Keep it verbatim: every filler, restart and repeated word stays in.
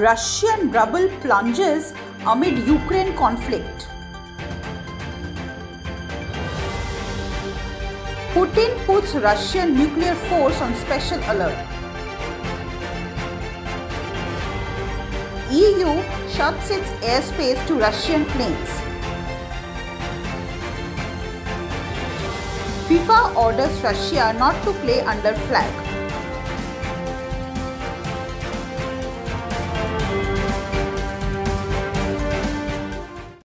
Russian ruble plunges amid Ukraine conflict. Putin puts Russian nuclear force on special alert. E U shuts its airspace to Russian planes. FIFA orders Russia not to play under flag.